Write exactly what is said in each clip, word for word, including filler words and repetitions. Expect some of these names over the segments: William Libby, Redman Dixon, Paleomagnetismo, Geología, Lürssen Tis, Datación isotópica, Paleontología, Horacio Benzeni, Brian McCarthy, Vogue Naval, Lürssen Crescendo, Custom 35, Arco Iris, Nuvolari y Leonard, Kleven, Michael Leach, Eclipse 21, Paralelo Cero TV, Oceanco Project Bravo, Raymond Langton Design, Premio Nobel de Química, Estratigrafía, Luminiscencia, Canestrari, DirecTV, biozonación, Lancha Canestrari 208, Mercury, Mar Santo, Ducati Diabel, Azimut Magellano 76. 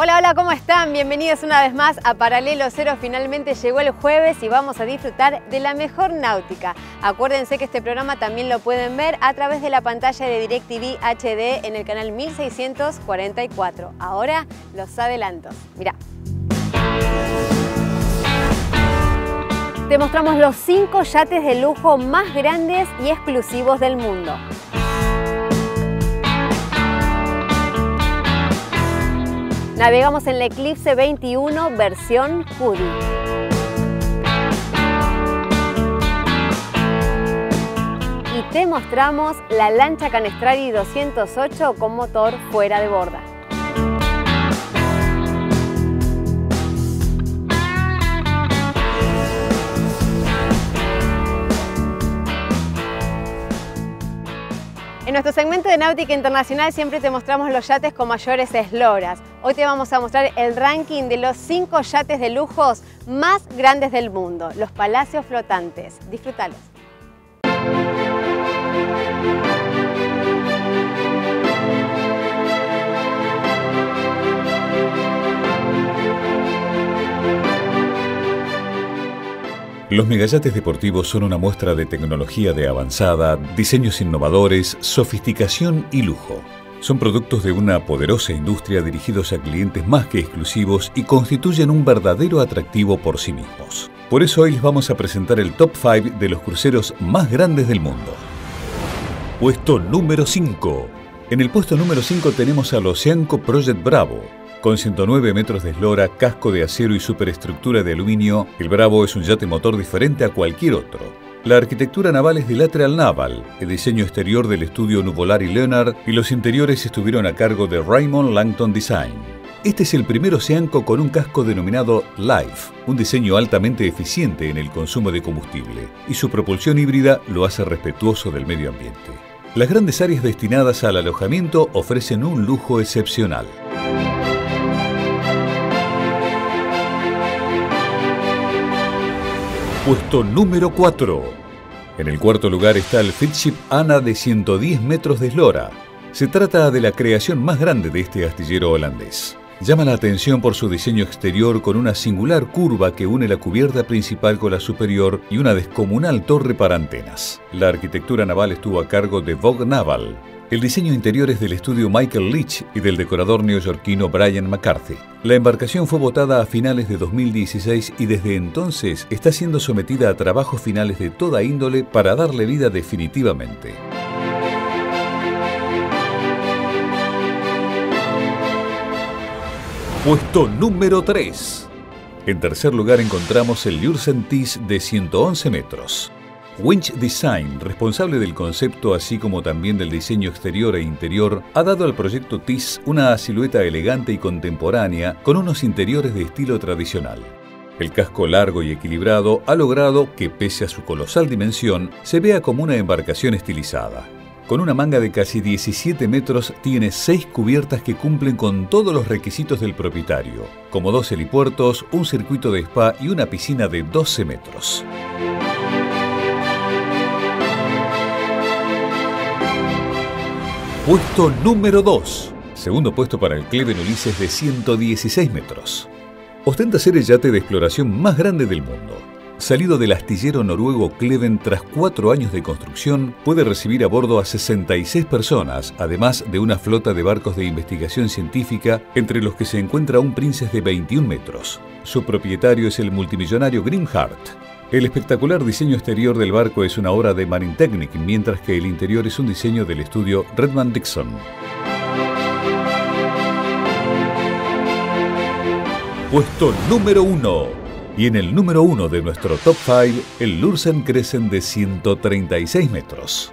Hola, hola, ¿cómo están? Bienvenidos una vez más a Paralelo Cero. Finalmente llegó el jueves y vamos a disfrutar de la mejor náutica. Acuérdense que este programa también lo pueden ver a través de la pantalla de DirecTV H D en el canal mil seiscientos cuarenta y cuatro. Ahora los adelantos. Mirá. Te mostramos los cinco yates de lujo más grandes y exclusivos del mundo. Navegamos en la Eclipse veintiuno versión Cuddy. Y te mostramos la lancha Canestrari doscientos ocho con motor fuera de borda. En nuestro segmento de Náutica Internacional siempre te mostramos los yates con mayores esloras. Hoy te vamos a mostrar el ranking de los cinco yates de lujos más grandes del mundo, los palacios flotantes. Disfrútalos. Los megayates deportivos son una muestra de tecnología de avanzada, diseños innovadores, sofisticación y lujo. Son productos de una poderosa industria dirigidos a clientes más que exclusivos y constituyen un verdadero atractivo por sí mismos. Por eso hoy les vamos a presentar el top cinco de los cruceros más grandes del mundo. Puesto número cinco. En el puesto número cinco tenemos al Oceanco Project Bravo. Con ciento nueve metros de eslora, casco de acero y superestructura de aluminio, el Bravo es un yate motor diferente a cualquier otro. La arquitectura naval es de Lateral Naval, el diseño exterior del estudio Nuvolari y Leonard y los interiores estuvieron a cargo de Raymond Langton Design. Este es el primer Oceanco con un casco denominado Life, un diseño altamente eficiente en el consumo de combustible, y su propulsión híbrida lo hace respetuoso del medio ambiente. Las grandes áreas destinadas al alojamiento ofrecen un lujo excepcional. Puesto número cuatro. En el cuarto lugar está el Feadship Ana de ciento diez metros de eslora. Se trata de la creación más grande de este astillero holandés. Llama la atención por su diseño exterior con una singular curva que une la cubierta principal con la superior y una descomunal torre para antenas. La arquitectura naval estuvo a cargo de Vogue Naval. El diseño interior es del estudio Michael Leach y del decorador neoyorquino Brian McCarthy. La embarcación fue botada a finales de dos mil dieciséis y desde entonces está siendo sometida a trabajos finales de toda índole para darle vida definitivamente. Puesto número tres. En tercer lugar encontramos el Lürssen Tis de ciento once metros. Winch Design, responsable del concepto así como también del diseño exterior e interior, ha dado al proyecto Tis una silueta elegante y contemporánea con unos interiores de estilo tradicional. El casco largo y equilibrado ha logrado que, pese a su colosal dimensión, se vea como una embarcación estilizada. Con una manga de casi diecisiete metros, tiene seis cubiertas que cumplen con todos los requisitos del propietario, como dos helipuertos, un circuito de spa y una piscina de doce metros. Puesto número dos. Segundo puesto para el Club en Ulises de ciento dieciséis metros. Ostenta ser el yate de exploración más grande del mundo. Salido del astillero noruego Kleven tras cuatro años de construcción, puede recibir a bordo a sesenta y seis personas, además de una flota de barcos de investigación científica, entre los que se encuentra un Princess de veintiún metros. Su propietario es el multimillonario Grimhardt. El espectacular diseño exterior del barco es una obra de Marintechnik, mientras que el interior es un diseño del estudio Redman Dixon. Puesto número uno. Y en el número uno de nuestro top cinco, el Lürssen Crescendo de ciento treinta y seis metros.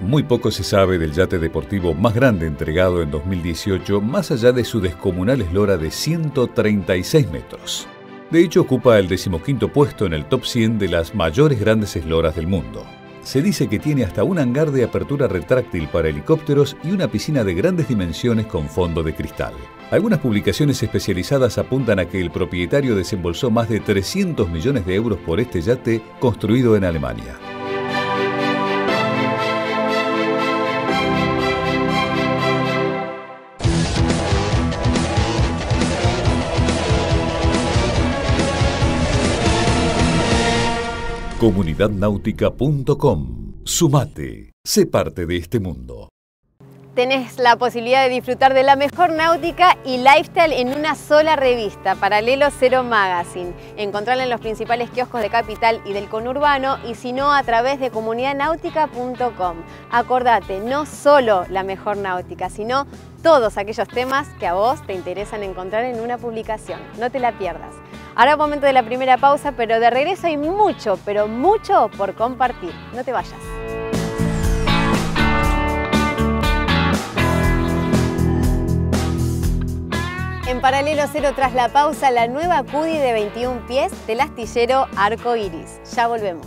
Muy poco se sabe del yate deportivo más grande entregado en dos mil dieciocho, más allá de su descomunal eslora de ciento treinta y seis metros. De hecho, ocupa el decimoquinto puesto en el top cien de las mayores grandes esloras del mundo. Se dice que tiene hasta un hangar de apertura retráctil para helicópteros y una piscina de grandes dimensiones con fondo de cristal. Algunas publicaciones especializadas apuntan a que el propietario desembolsó más de trescientos millones de euros por este yate construido en Alemania. Comunidad Náutica punto com. Sumate, sé parte de este mundo. Tenés la posibilidad de disfrutar de la mejor náutica y lifestyle en una sola revista, Paralelo Cero Magazine. Encontrala en los principales kioscos de Capital y del conurbano, y si no, a través de Comunidad Náutica punto com. Acordate, no solo la mejor náutica, sino todos aquellos temas que a vos te interesan encontrar en una publicación. No te la pierdas. Ahora es momento de la primera pausa, pero de regreso hay mucho, pero mucho por compartir. No te vayas. En Paralelo Cero, tras la pausa, la nueva Cuddy de veintiún pies del astillero Arco Iris. Ya volvemos.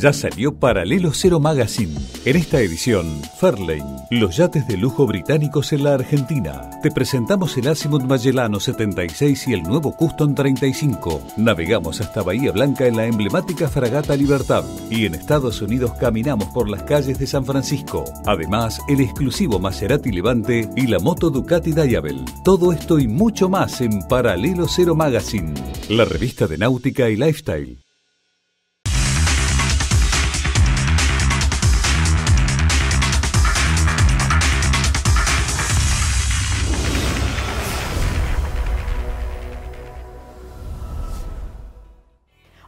Ya salió Paralelo Cero Magazine. En esta edición, Fairline, los yates de lujo británicos en la Argentina. Te presentamos el Azimut Magellano setenta y seis y el nuevo Custom treinta y cinco. Navegamos hasta Bahía Blanca en la emblemática Fragata Libertad. Y en Estados Unidos caminamos por las calles de San Francisco. Además, el exclusivo Maserati Levante y la moto Ducati Diabel. Todo esto y mucho más en Paralelo Cero Magazine, la revista de náutica y lifestyle.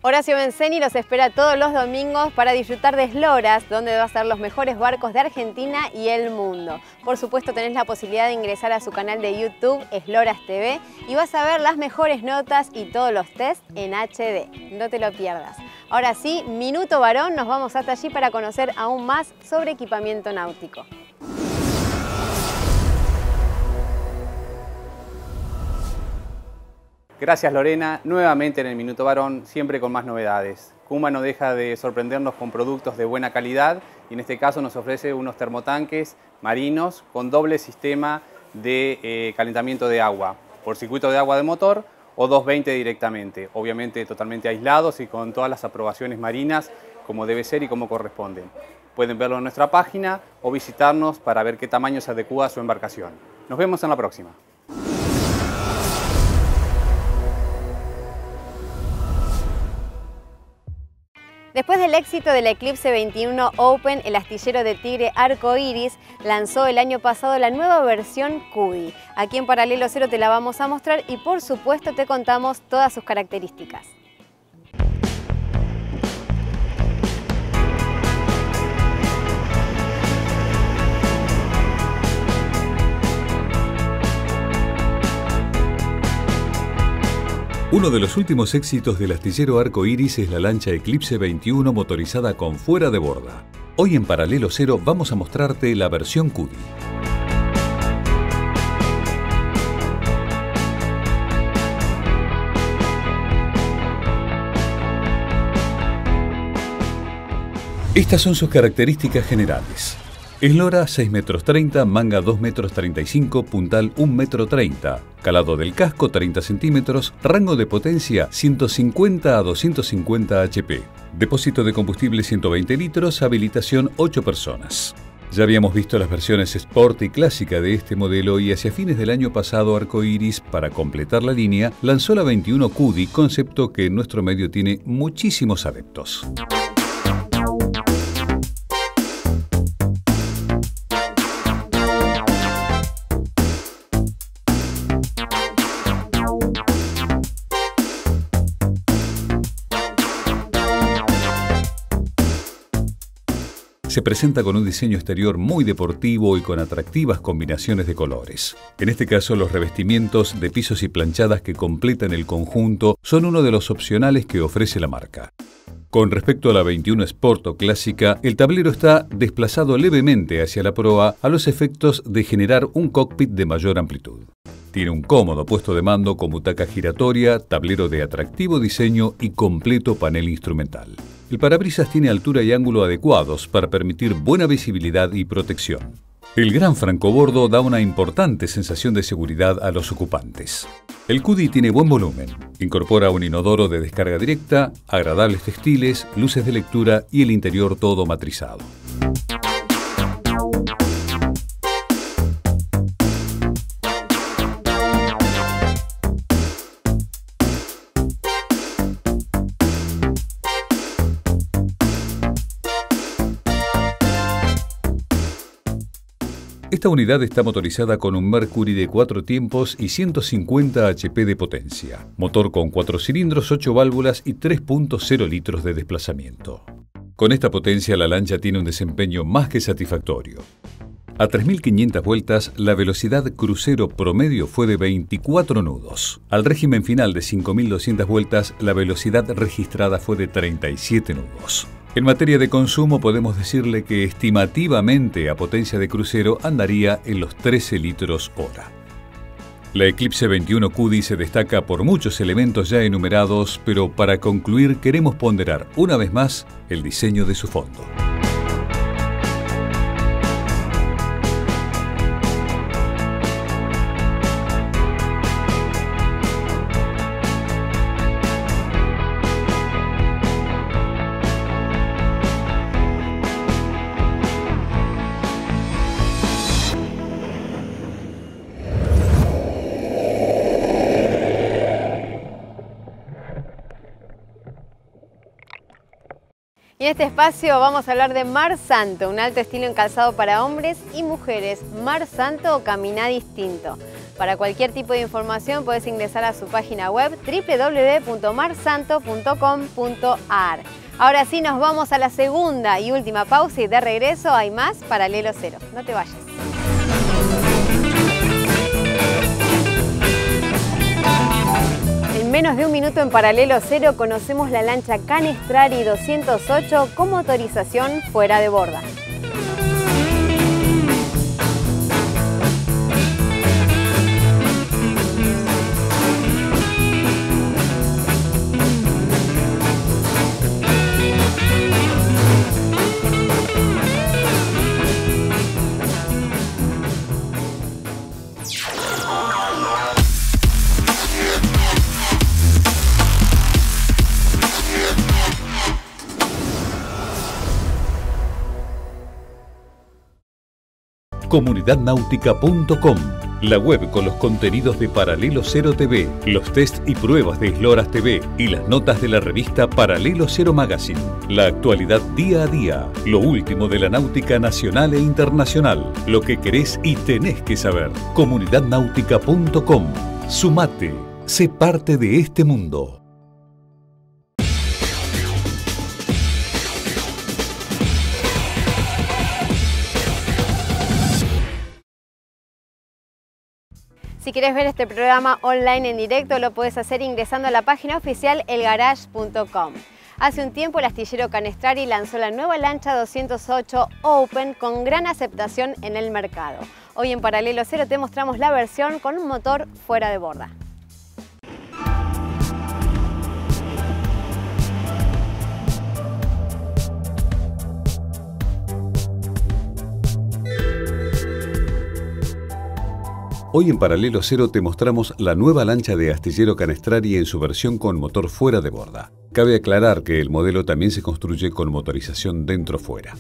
Horacio Benzeni los espera todos los domingos para disfrutar de Esloras, donde va a ser los mejores barcos de Argentina y el mundo. Por supuesto, tenés la posibilidad de ingresar a su canal de YouTube, Esloras T V, y vas a ver las mejores notas y todos los tests en H D. No te lo pierdas. Ahora sí, Minuto Varón, nos vamos hasta allí para conocer aún más sobre equipamiento náutico. Gracias, Lorena, nuevamente en el Minuto Varón, siempre con más novedades. Kuma no deja de sorprendernos con productos de buena calidad y en este caso nos ofrece unos termotanques marinos con doble sistema de eh, calentamiento de agua, por circuito de agua de motor o doscientos veinte directamente, obviamente totalmente aislados y con todas las aprobaciones marinas como debe ser y como corresponden. Pueden verlo en nuestra página o visitarnos para ver qué tamaño se adecua a su embarcación. Nos vemos en la próxima. Después del éxito de la Eclipse veintiuno Open, el astillero de Tigre Arco Iris lanzó el año pasado la nueva versión Cuddy. Aquí en Paralelo Cero te la vamos a mostrar y por supuesto te contamos todas sus características. Uno de los últimos éxitos del astillero Arco Iris es la lancha Eclipse veintiuno motorizada con fuera de borda. Hoy en Paralelo Cero vamos a mostrarte la versión Cuddy. Estas son sus características generales. Eslora seis metros treinta, manga dos metros treinta y cinco, puntal un metro treinta, calado del casco treinta centímetros, rango de potencia ciento cincuenta a doscientos cincuenta hache pe, depósito de combustible ciento veinte litros, habilitación ocho personas. Ya habíamos visto las versiones Sport y Clásica de este modelo y hacia fines del año pasado Arco Iris, para completar la línea, lanzó la veintiuno Cuddy, concepto que en nuestro medio tiene muchísimos adeptos. Se presenta con un diseño exterior muy deportivo y con atractivas combinaciones de colores. En este caso, los revestimientos de pisos y planchadas que completan el conjunto son uno de los opcionales que ofrece la marca. Con respecto a la veintiuno Sport o Clásica, el tablero está desplazado levemente hacia la proa a los efectos de generar un cockpit de mayor amplitud. Tiene un cómodo puesto de mando con butaca giratoria, tablero de atractivo diseño y completo panel instrumental. El parabrisas tiene altura y ángulo adecuados para permitir buena visibilidad y protección. El gran francobordo da una importante sensación de seguridad a los ocupantes. El Cuddy tiene buen volumen, incorpora un inodoro de descarga directa, agradables textiles, luces de lectura y el interior todo matrizado. Esta unidad está motorizada con un Mercury de cuatro tiempos y ciento cincuenta hache pe de potencia, motor con cuatro cilindros, ocho válvulas y tres punto cero litros de desplazamiento. Con esta potencia la lancha tiene un desempeño más que satisfactorio. A tres mil quinientas vueltas, la velocidad crucero promedio fue de veinticuatro nudos. Al régimen final de cinco mil doscientas vueltas, la velocidad registrada fue de treinta y siete nudos. En materia de consumo podemos decirle que estimativamente a potencia de crucero andaría en los trece litros hora. La Eclipse veintiuno Cuddy se destaca por muchos elementos ya enumerados, pero para concluir queremos ponderar una vez más el diseño de su fondo. Y en este espacio vamos a hablar de Mar Santo, un alto estilo en calzado para hombres y mujeres. Mar Santo o Caminá Distinto. Para cualquier tipo de información podés ingresar a su página web doble u doble u doble u punto mar santo punto com punto a r. Ahora sí, nos vamos a la segunda y última pausa y de regreso hay más Paralelo Cero. No te vayas. En menos de un minuto en Paralelo Cero conocemos la lancha Canestrari doscientos ocho con motorización fuera de borda. Comunidad Náutica punto com, la web con los contenidos de Paralelo Cero T V, los test y pruebas de Esloras T V y las notas de la revista Paralelo Cero Magazine. La actualidad día a día, lo último de la náutica nacional e internacional, lo que querés y tenés que saber. Comunidad Náutica punto com. Sumate, sé parte de este mundo. Si querés ver este programa online en directo, lo podés hacer ingresando a la página oficial el garage punto com. Hace un tiempo el astillero Canestrari lanzó la nueva lancha doscientos ocho Open con gran aceptación en el mercado. Hoy en Paralelo Cero te mostramos la versión con un motor fuera de borda. Hoy en Paralelo Cero te mostramos la nueva lancha de astillero Canestrari en su versión con motor fuera de borda. Cabe aclarar que el modelo también se construye con motorización dentro-fuera.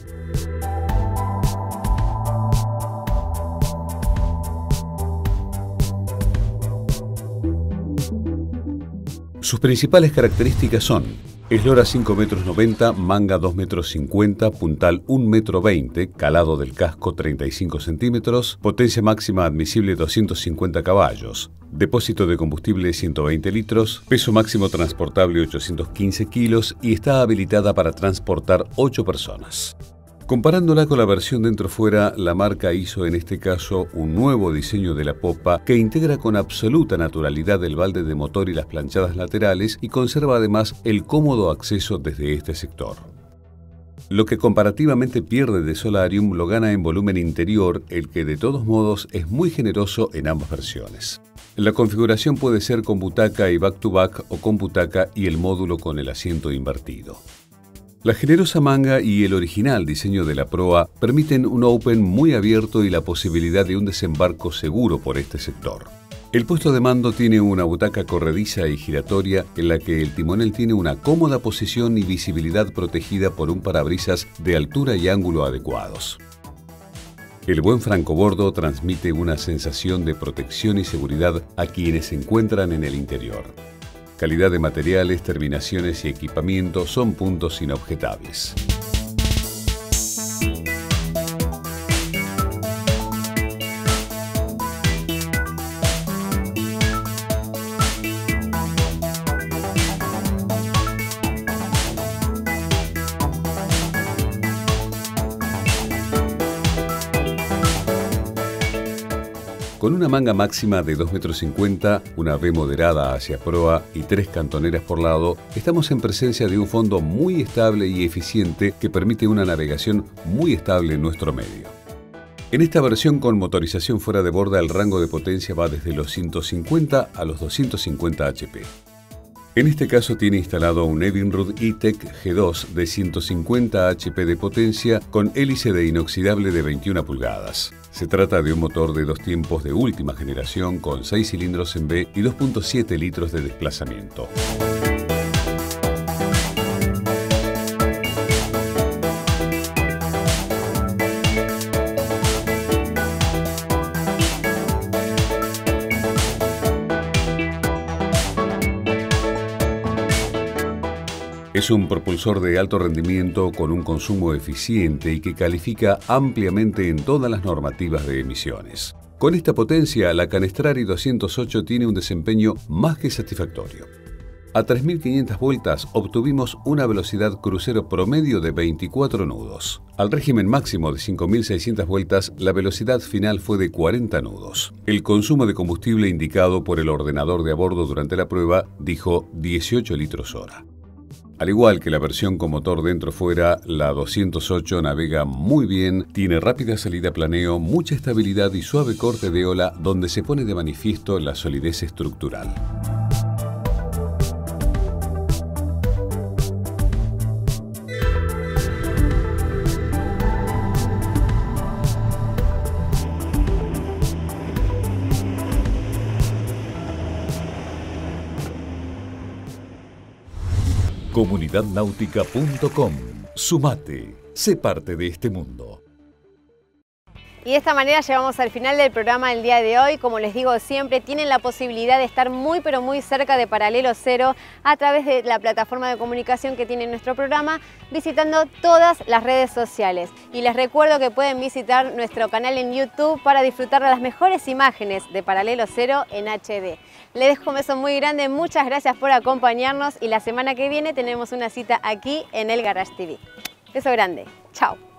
Sus principales características son eslora cinco metros noventa, manga dos metros cincuenta, puntal un metro veinte, calado del casco treinta y cinco centímetros, potencia máxima admisible doscientos cincuenta caballos, depósito de combustible ciento veinte litros, peso máximo transportable ochocientos quince kilos y está habilitada para transportar ocho personas. Comparándola con la versión dentro-fuera, la marca hizo en este caso un nuevo diseño de la popa que integra con absoluta naturalidad el balde de motor y las planchadas laterales y conserva además el cómodo acceso desde este sector. Lo que comparativamente pierde de Solarium lo gana en volumen interior, el que de todos modos es muy generoso en ambas versiones. La configuración puede ser con butaca y back-to-back o con butaca y el módulo con el asiento invertido. La generosa manga y el original diseño de la proa permiten un open muy abierto y la posibilidad de un desembarco seguro por este sector. El puesto de mando tiene una butaca corrediza y giratoria en la que el timonel tiene una cómoda posición y visibilidad protegida por un parabrisas de altura y ángulo adecuados. El buen francobordo transmite una sensación de protección y seguridad a quienes se encuentran en el interior. Calidad de materiales, terminaciones y equipamiento son puntos inobjetables. Con una manga máxima de dos metros cincuenta, una B moderada hacia proa y tres cantoneras por lado, estamos en presencia de un fondo muy estable y eficiente que permite una navegación muy estable en nuestro medio. En esta versión con motorización fuera de borda, el rango de potencia va desde los ciento cincuenta a los doscientos cincuenta hache pe. En este caso tiene instalado un Evinrude E-Tech G dos de ciento cincuenta hache pe de potencia con hélice de inoxidable de veintiuna pulgadas. Se trata de un motor de dos tiempos de última generación con seis cilindros en B y dos punto siete litros de desplazamiento. Es un propulsor de alto rendimiento con un consumo eficiente y que califica ampliamente en todas las normativas de emisiones. Con esta potencia, la Canestrari doscientos ocho tiene un desempeño más que satisfactorio. A tres mil quinientas vueltas obtuvimos una velocidad crucero promedio de veinticuatro nudos. Al régimen máximo de cinco mil seiscientas vueltas, la velocidad final fue de cuarenta nudos. El consumo de combustible indicado por el ordenador de a bordo durante la prueba dijo dieciocho litros hora. Al igual que la versión con motor dentro-fuera, la doscientos ocho navega muy bien, tiene rápida salida a planeo, mucha estabilidad y suave corte de ola donde se pone de manifiesto la solidez estructural. Comunidad Náutica punto com. Sumate, sé parte de este mundo. Y de esta manera llegamos al final del programa del día de hoy. Como les digo siempre, tienen la posibilidad de estar muy pero muy cerca de Paralelo Cero a través de la plataforma de comunicación que tiene nuestro programa, visitando todas las redes sociales. Y les recuerdo que pueden visitar nuestro canal en YouTube para disfrutar de las mejores imágenes de Paralelo Cero en hache de. Les dejo un beso muy grande, muchas gracias por acompañarnos y la semana que viene tenemos una cita aquí en el Garage te ve. Beso grande, chao.